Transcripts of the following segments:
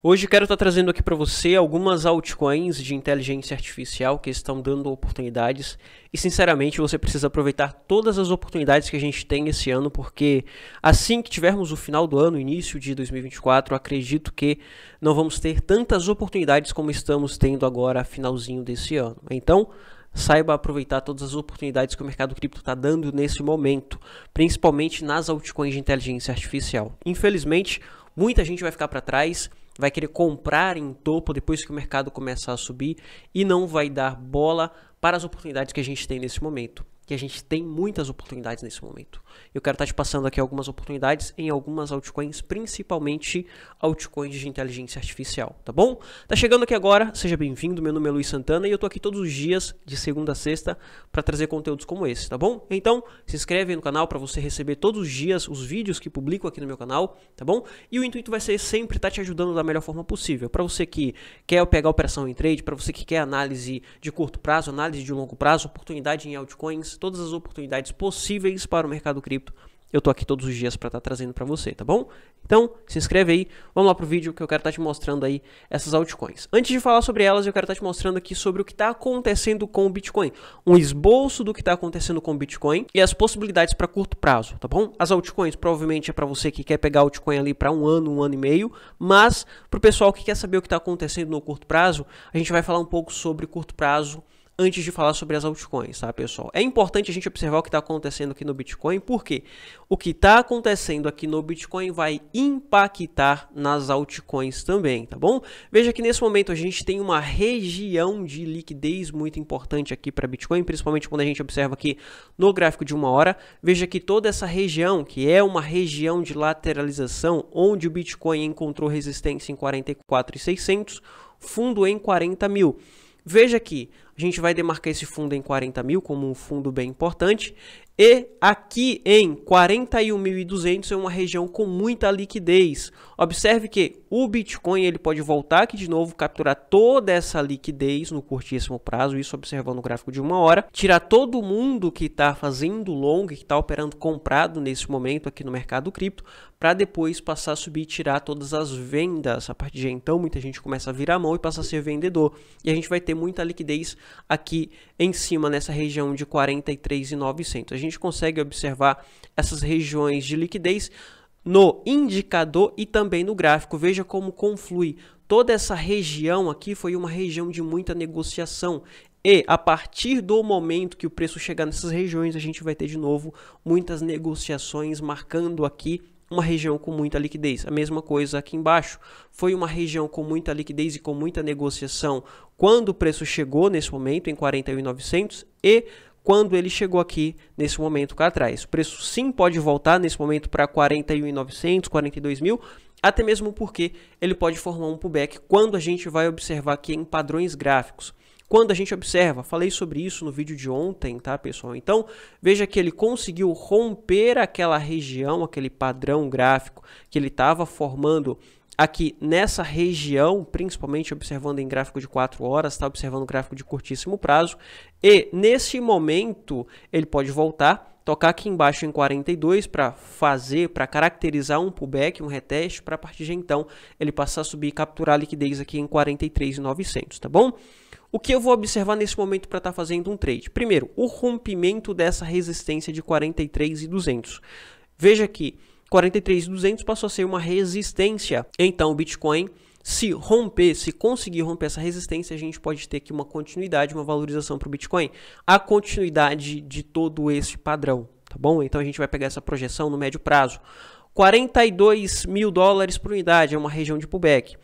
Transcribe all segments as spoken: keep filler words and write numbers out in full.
Hoje eu quero estar trazendo aqui para você algumas altcoins de inteligência artificial que estão dando oportunidades e sinceramente você precisa aproveitar todas as oportunidades que a gente tem esse ano, porque assim que tivermos o final do ano, início de dois mil e vinte e quatro, acredito que não vamos ter tantas oportunidades como estamos tendo agora, finalzinho desse ano. Então saiba aproveitar todas as oportunidades que o mercado cripto está dando nesse momento, principalmente nas altcoins de inteligência artificial. Infelizmente muita gente vai ficar para trás, vai querer comprar em topo depois que o mercado começar a subir e não vai dar bola para as oportunidades que a gente tem nesse momento. Que a gente tem muitas oportunidades nesse momento. Eu quero estar te passando aqui algumas oportunidades em algumas altcoins, principalmente altcoins de inteligência artificial, tá bom? Tá chegando aqui agora, seja bem-vindo, meu nome é Luiz Santana e eu tô aqui todos os dias, de segunda a sexta, para trazer conteúdos como esse, tá bom? Então, se inscreve aí no canal para você receber todos os dias os vídeos que publico aqui no meu canal, tá bom? E o intuito vai ser sempre estar te ajudando da melhor forma possível. Para você que quer pegar operação em trade, para você que quer análise de curto prazo, análise de longo prazo, oportunidade em altcoins, todas as oportunidades possíveis para o mercado cripto, eu tô aqui todos os dias para estar trazendo para você, tá bom? Então, se inscreve aí, vamos lá pro vídeo que eu quero estar te mostrando aí essas altcoins. Antes de falar sobre elas, eu quero estar te mostrando aqui sobre o que está acontecendo com o Bitcoin, um esboço do que está acontecendo com o Bitcoin e as possibilidades para curto prazo, tá bom? As altcoins provavelmente é para você que quer pegar altcoin ali para um ano, um ano e meio, mas pro pessoal que quer saber o que está acontecendo no curto prazo, a gente vai falar um pouco sobre curto prazo antes de falar sobre as altcoins, tá, pessoal? É importante a gente observar o que está acontecendo aqui no Bitcoin, porque o que está acontecendo aqui no Bitcoin vai impactar nas altcoins também, tá bom? Veja que nesse momento a gente tem uma região de liquidez muito importante aqui para Bitcoin, principalmente quando a gente observa aqui no gráfico de uma hora. Veja que toda essa região, que é uma região de lateralização, onde o Bitcoin encontrou resistência em quarenta e quatro mil e seiscentos, fundo em quarenta mil. Veja aqui, a gente vai demarcar esse fundo em quarenta mil como um fundo bem importante e aqui em quarenta e um mil e duzentos é uma região com muita liquidez. Observe que o Bitcoin ele pode voltar aqui de novo, capturar toda essa liquidez no curtíssimo prazo, isso observando o gráfico de uma hora, tirar todo mundo que está fazendo long, que está operando comprado nesse momento aqui no mercado cripto, para depois passar a subir e tirar todas as vendas. A partir de então, muita gente começa a virar a mão e passa a ser vendedor. E a gente vai ter muita liquidez aqui em cima, nessa região de quarenta e três mil e novecentos. A gente consegue observar essas regiões de liquidez no indicador e também no gráfico. Veja como conflui. Toda essa região aqui foi uma região de muita negociação. E a partir do momento que o preço chegar nessas regiões, a gente vai ter de novo muitas negociações marcando aqui uma região com muita liquidez. A mesma coisa aqui embaixo. Foi uma região com muita liquidez e com muita negociação quando o preço chegou nesse momento em quarenta e um mil e novecentos e quando ele chegou aqui nesse momento cá atrás. O preço sim pode voltar nesse momento para quarenta e um mil e novecentos, quarenta e dois mil, até mesmo porque ele pode formar um pullback quando a gente vai observar aqui em padrões gráficos. Quando a gente observa, falei sobre isso no vídeo de ontem, tá, pessoal? Então, veja que ele conseguiu romper aquela região, aquele padrão gráfico que ele estava formando aqui nessa região, principalmente observando em gráfico de quatro horas, está observando gráfico de curtíssimo prazo. E nesse momento, ele pode voltar, tocar aqui embaixo em quarenta e dois para fazer, para caracterizar um pullback, um reteste, para a partir de então ele passar a subir e capturar a liquidez aqui em quarenta e três mil e novecentos, tá bom? O que eu vou observar nesse momento para estar tá fazendo um trade? Primeiro, o rompimento dessa resistência de quarenta e três mil e duzentos. Veja que quarenta e três mil e duzentos passou a ser uma resistência. Então, o Bitcoin, se romper, se conseguir romper essa resistência, a gente pode ter aqui uma continuidade, uma valorização para o Bitcoin. A continuidade de todo esse padrão, tá bom? Então, a gente vai pegar essa projeção no médio prazo. quarenta e dois mil dólares por unidade é uma região de pullback.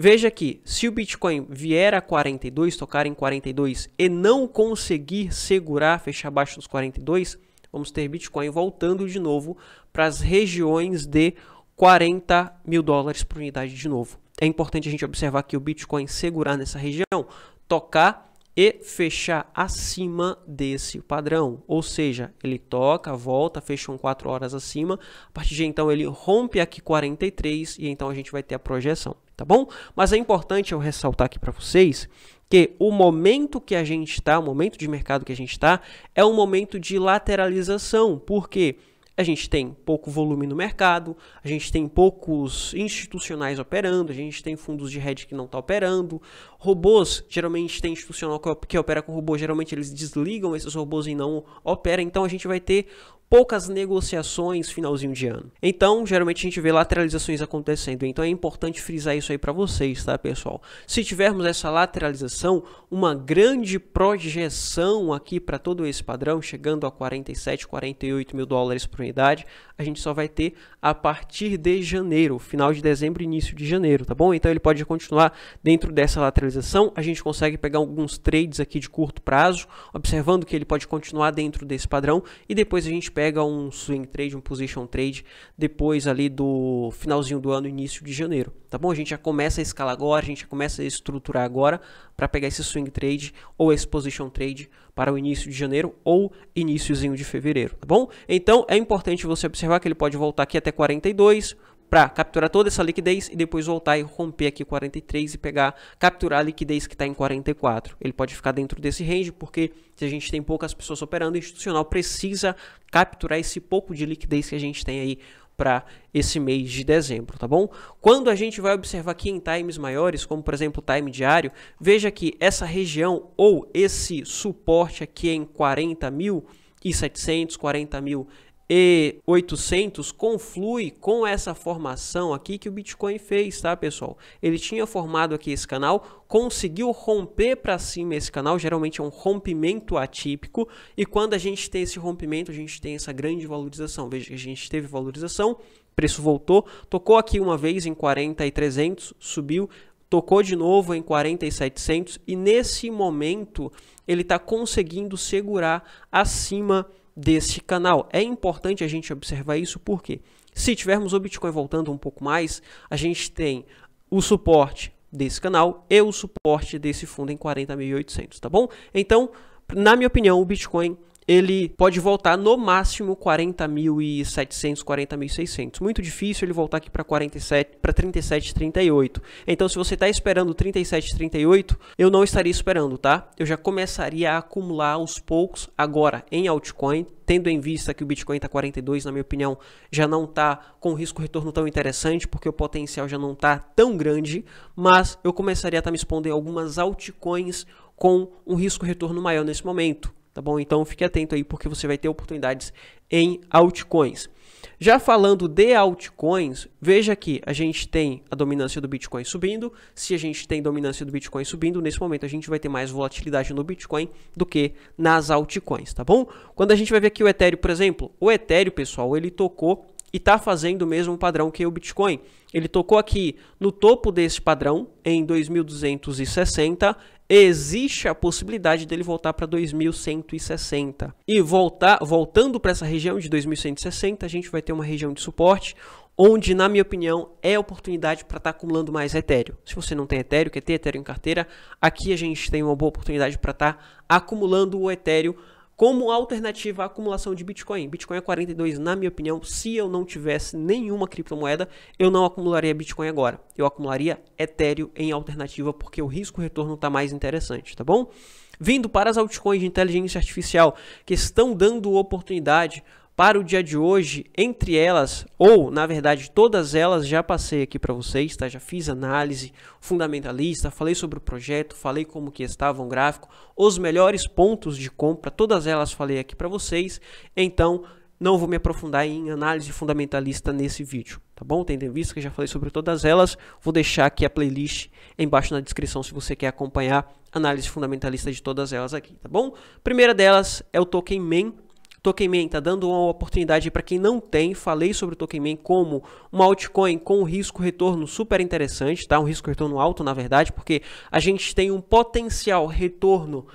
Veja que se o Bitcoin vier a quarenta e dois, tocar em quarenta e dois e não conseguir segurar, fechar abaixo dos quarenta e dois, vamos ter Bitcoin voltando de novo para as regiões de quarenta mil dólares por unidade de novo. É importante a gente observar que o Bitcoin segurar nessa região, tocar e fechar acima desse padrão. Ou seja, ele toca, volta, fecha um quatro horas acima. A partir de então ele rompe aqui quarenta e três e então a gente vai ter a projeção, tá bom? Mas é importante eu ressaltar aqui para vocês que o momento que a gente está, o momento de mercado que a gente está, é um momento de lateralização, porque a gente tem pouco volume no mercado, a gente tem poucos institucionais operando, a gente tem fundos de hedge que não está operando, robôs, geralmente tem institucional que opera com robôs, geralmente eles desligam esses robôs e não opera, então a gente vai ter poucas negociações finalzinho de ano. Então, geralmente a gente vê lateralizações acontecendo, então é importante frisar isso aí para vocês, tá, pessoal? Se tivermos essa lateralização, uma grande projeção aqui para todo esse padrão, chegando a quarenta e sete, quarenta e oito mil dólares por unidade, a gente só vai ter a partir de janeiro, final de dezembro, início de janeiro, tá bom? Então ele pode continuar dentro dessa lateralização, a gente consegue pegar alguns trades aqui de curto prazo, observando que ele pode continuar dentro desse padrão, e depois a gente pega um swing trade, um position trade depois ali do finalzinho do ano, início de janeiro, tá bom? A gente já começa a escalar agora, a gente já começa a estruturar agora para pegar esse swing trade ou esse position trade para o início de janeiro ou iníciozinho de fevereiro, tá bom? Então é importante você observar que ele pode voltar aqui até quarenta e dois para capturar toda essa liquidez e depois voltar e romper aqui quarenta e três e pegar, capturar a liquidez que está em quarenta e quatro. Ele pode ficar dentro desse range porque se a gente tem poucas pessoas operando, o institucional precisa capturar esse pouco de liquidez que a gente tem aí para esse mês de dezembro, tá bom? Quando a gente vai observar aqui em times maiores, como por exemplo o time diário, veja que essa região ou esse suporte aqui em quarenta mil e setecentos, quarenta mil e oitocentos conflui com essa formação aqui que o Bitcoin fez, tá, pessoal? Ele tinha formado aqui esse canal, conseguiu romper para cima esse canal, geralmente é um rompimento atípico, e quando a gente tem esse rompimento, a gente tem essa grande valorização. Veja que a gente teve valorização, preço voltou, tocou aqui uma vez em quarenta e trezentos, subiu, tocou de novo em quarenta e setecentos, e nesse momento ele está conseguindo segurar acima desse canal. É importante a gente observar isso porque se tivermos o Bitcoin voltando um pouco mais, a gente tem o suporte desse canal e o suporte desse fundo em quarenta mil e oitocentos, tá bom? Então, na minha opinião, o Bitcoin ele pode voltar no máximo quarenta mil e setecentos, quarenta mil e seiscentos. Muito difícil ele voltar aqui para quarenta e sete, para trinta e sete, trinta e oito. Então, se você está esperando trinta e sete, trinta e oito, eu não estaria esperando, tá? Eu já começaria a acumular aos poucos agora em altcoin, tendo em vista que o Bitcoin está quarenta e dois, na minha opinião, já não está com risco-retorno tão interessante, porque o potencial já não está tão grande, mas eu começaria a estar me expondo em algumas altcoins com um risco-retorno maior nesse momento. Tá bom? Então fique atento aí porque você vai ter oportunidades em altcoins. Já falando de altcoins, veja que a gente tem a dominância do Bitcoin subindo. Se a gente tem dominância do Bitcoin subindo, nesse momento a gente vai ter mais volatilidade no Bitcoin do que nas altcoins, tá bom? Quando a gente vai ver aqui o Ethereum, por exemplo, o Ethereum, pessoal, ele tocou e tá fazendo o mesmo padrão que o Bitcoin. Ele tocou aqui no topo desse padrão em dois mil duzentos e sessenta. Existe a possibilidade dele voltar para dois mil cento e sessenta. E voltar, voltando para essa região de dois mil cento e sessenta, a gente vai ter uma região de suporte, onde, na minha opinião, é oportunidade para estar tá acumulando mais Ethereum. Se você não tem Ethereum, quer ter Ethereum em carteira, aqui a gente tem uma boa oportunidade para estar tá acumulando o Ethereum como alternativa à acumulação de Bitcoin. Bitcoin é quarenta e dois, na minha opinião, se eu não tivesse nenhuma criptomoeda, eu não acumularia Bitcoin agora. Eu acumularia Ethereum em alternativa, porque o risco-retorno está mais interessante, tá bom? Vindo para as altcoins de inteligência artificial, que estão dando oportunidade para o dia de hoje, entre elas, ou na verdade todas elas, já passei aqui para vocês, tá? Já fiz análise fundamentalista, falei sobre o projeto, falei como que estava um gráfico, os melhores pontos de compra, todas elas falei aqui para vocês, então não vou me aprofundar em análise fundamentalista nesse vídeo, tá bom? Tendo em vista que já falei sobre todas elas, vou deixar aqui a playlist embaixo na descrição se você quer acompanhar a análise fundamentalista de todas elas aqui, tá bom? Primeira delas é o Token Man. Token Man está dando uma oportunidade para quem não tem. Falei sobre o Token Man como uma altcoin com risco-retorno super interessante, tá? Um risco-retorno alto, na verdade, porque a gente tem um potencial retorno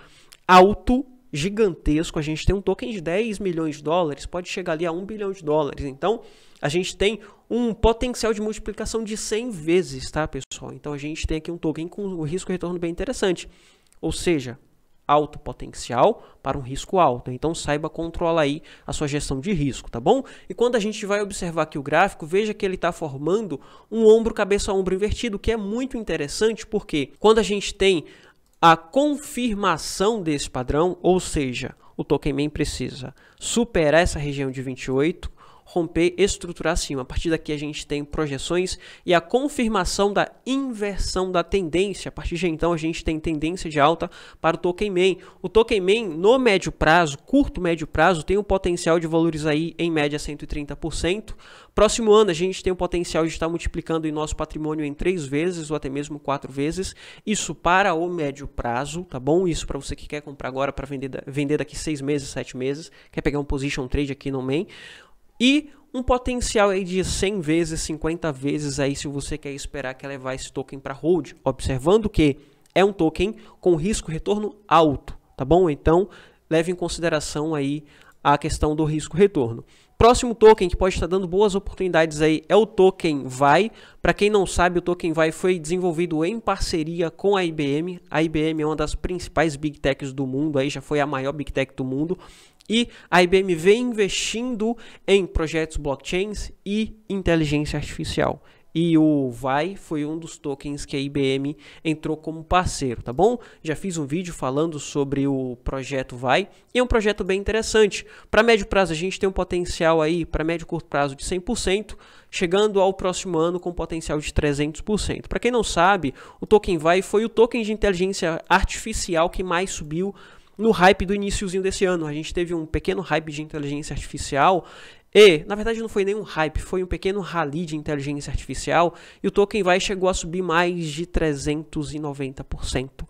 alto, gigantesco. A gente tem um token de dez milhões de dólares, pode chegar ali a um bilhão de dólares. Então, a gente tem um potencial de multiplicação de cem vezes, tá, pessoal? Então, a gente tem aqui um token com um risco-retorno bem interessante, ou seja, alto potencial para um risco alto, então saiba controlar aí a sua gestão de risco, tá bom? E quando a gente vai observar aqui o gráfico, veja que ele está formando um ombro, cabeça, ombro invertido, que é muito interessante porque quando a gente tem a confirmação desse padrão, ou seja, o Token Man precisa superar essa região de vinte e oito, romper, estruturar acima. A partir daqui a gente tem projeções e a confirmação da inversão da tendência. A partir de então a gente tem tendência de alta para o Token Man. O Token Man no médio prazo, curto médio prazo, tem o potencial de valorizar aí em média cento e trinta por cento. Próximo ano a gente tem o potencial de estar multiplicando em nosso patrimônio em três vezes ou até mesmo quatro vezes. Isso para o médio prazo, tá bom? Isso para você que quer comprar agora para vender, vender daqui seis meses, sete meses, quer pegar um position trade aqui no M A N. E um potencial aí de cem vezes, cinquenta vezes aí se você quer esperar que levar esse token para hold, observando que é um token com risco retorno alto, tá bom? Então, leve em consideração aí a questão do risco retorno. Próximo token que pode estar dando boas oportunidades aí é o token V A I. Para quem não sabe, o token V A I foi desenvolvido em parceria com a I B M. A I B M é uma das principais big techs do mundo, aí já foi a maior big tech do mundo. E a I B M vem investindo em projetos blockchains e inteligência artificial. E o V A I foi um dos tokens que a I B M entrou como parceiro, tá bom? Já fiz um vídeo falando sobre o projeto V A I e é um projeto bem interessante. Para médio prazo a gente tem um potencial aí, para médio e curto prazo, de cem por cento, chegando ao próximo ano com potencial de trezentos por cento. Para quem não sabe, o token V A I foi o token de inteligência artificial que mais subiu no hype do iniciozinho desse ano. A gente teve um pequeno hype de inteligência artificial e, na verdade, não foi nenhum hype, foi um pequeno rally de inteligência artificial e o token V A I chegou a subir mais de trezentos e noventa por cento.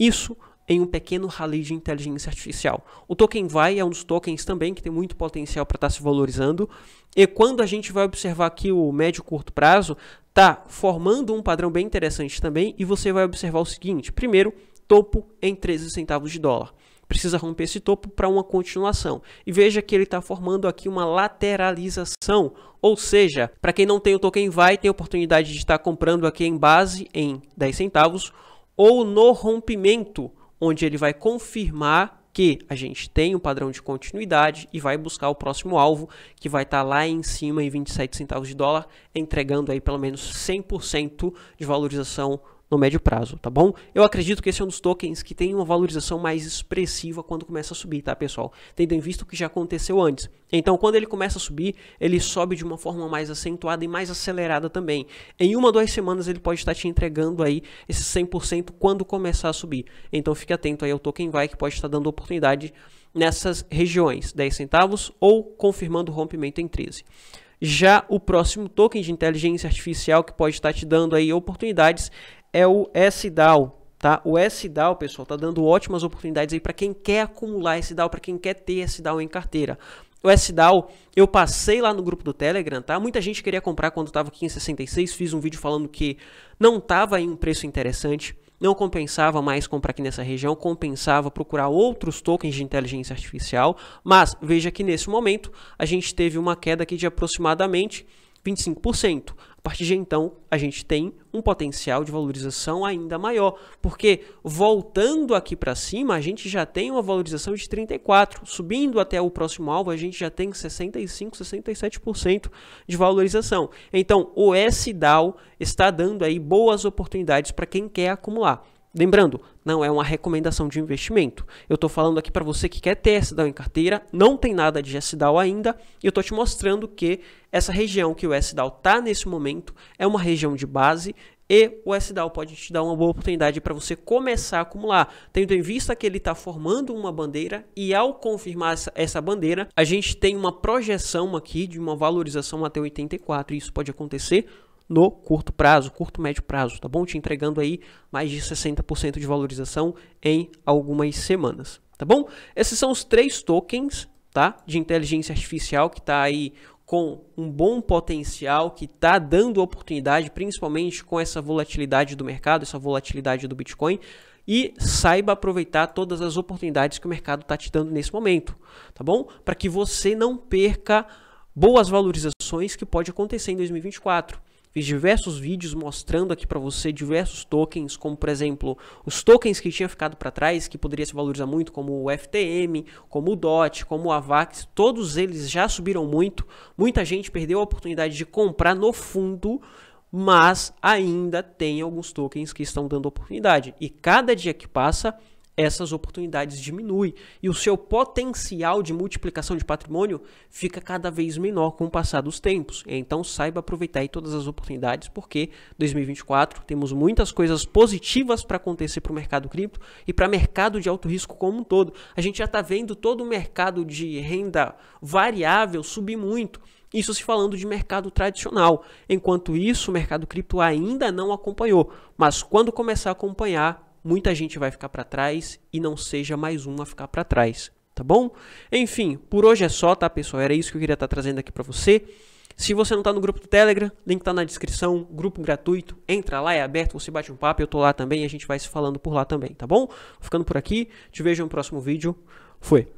Isso em um pequeno rally de inteligência artificial. O token V A I é um dos tokens também que tem muito potencial para estar se valorizando e quando a gente vai observar aqui o médio e curto prazo, tá formando um padrão bem interessante também e você vai observar o seguinte: primeiro, topo em treze centavos de dólar. Precisa romper esse topo para uma continuação. E veja que ele está formando aqui uma lateralização. Ou seja, para quem não tem o token V A I, tem a oportunidade de estar comprando aqui em base em dez centavos. Ou no rompimento, onde ele vai confirmar que a gente tem um padrão de continuidade e vai buscar o próximo alvo, que vai estar lá em cima em vinte e sete centavos de dólar, entregando aí pelo menos cem por cento de valorização no médio prazo, tá bom? Eu acredito que esse é um dos tokens que tem uma valorização mais expressiva quando começa a subir, tá, pessoal? Tendo em vista o que já aconteceu antes. Então, quando ele começa a subir, ele sobe de uma forma mais acentuada e mais acelerada também. Em uma ou duas semanas, ele pode estar te entregando aí esse cem por cento quando começar a subir. Então, fique atento aí ao token V A I, que pode estar dando oportunidade nessas regiões, dez centavos ou confirmando o rompimento em treze. Já o próximo token de inteligência artificial que pode estar te dando aí oportunidades é o S D A O, tá? O S D A O, pessoal, tá dando ótimas oportunidades aí para quem quer acumular S D A O, para quem quer ter S D A O em carteira. O S D A O, eu passei lá no grupo do Telegram, tá? Muita gente queria comprar quando estava aqui em sessenta e seis, fiz um vídeo falando que não estava em um preço interessante, não compensava mais comprar aqui nessa região, compensava procurar outros tokens de inteligência artificial, mas veja que nesse momento a gente teve uma queda aqui de aproximadamente vinte e cinco por cento. A partir de então, a gente tem um potencial de valorização ainda maior, porque voltando aqui para cima, a gente já tem uma valorização de trinta e quatro por cento. Subindo até o próximo alvo, a gente já tem sessenta e cinco por cento, sessenta e sete por cento de valorização. Então, o S D A O está dando aí boas oportunidades para quem quer acumular. Lembrando, não é uma recomendação de investimento. Eu estou falando aqui para você que quer ter S D A O em carteira, não tem nada de S D A O ainda, e eu estou te mostrando que essa região que o S D A O está nesse momento é uma região de base e o S D A O pode te dar uma boa oportunidade para você começar a acumular, tendo em vista que ele está formando uma bandeira e ao confirmar essa, essa bandeira, a gente tem uma projeção aqui de uma valorização até oitenta e quatro, e isso pode acontecer no curto prazo, curto médio prazo, tá bom? Te entregando aí mais de sessenta por cento de valorização em algumas semanas, tá bom? Esses são os três tokens, tá? De inteligência artificial que tá aí com um bom potencial, que tá dando oportunidade, principalmente com essa volatilidade do mercado, essa volatilidade do Bitcoin, e saiba aproveitar todas as oportunidades que o mercado tá te dando nesse momento, tá bom? Para que você não perca boas valorizações que pode acontecer em dois mil e vinte e quatro. Fiz diversos vídeos mostrando aqui para você diversos tokens, como por exemplo, os tokens que tinham ficado para trás, que poderia se valorizar muito, como o F T M, como o D O T, como o AVAX, todos eles já subiram muito, muita gente perdeu a oportunidade de comprar no fundo, mas ainda tem alguns tokens que estão dando oportunidade, e cada dia que passa essas oportunidades diminuem e o seu potencial de multiplicação de patrimônio fica cada vez menor com o passar dos tempos. Então saiba aproveitar aí todas as oportunidades, porque dois mil e vinte e quatro temos muitas coisas positivas para acontecer para o mercado cripto e para o mercado de alto risco como um todo. A gente já está vendo todo o mercado de renda variável subir muito. Isso se falando de mercado tradicional. Enquanto isso, o mercado cripto ainda não acompanhou, mas quando começar a acompanhar, muita gente vai ficar para trás e não seja mais um a ficar para trás, tá bom? Enfim, por hoje é só, tá, pessoal? Era isso que eu queria estar trazendo aqui para você. Se você não tá no grupo do Telegram, link tá na descrição, grupo gratuito, entra lá, é aberto, você bate um papo, eu tô lá também e a gente vai se falando por lá também, tá bom? Ficando por aqui, te vejo no próximo vídeo. Fui!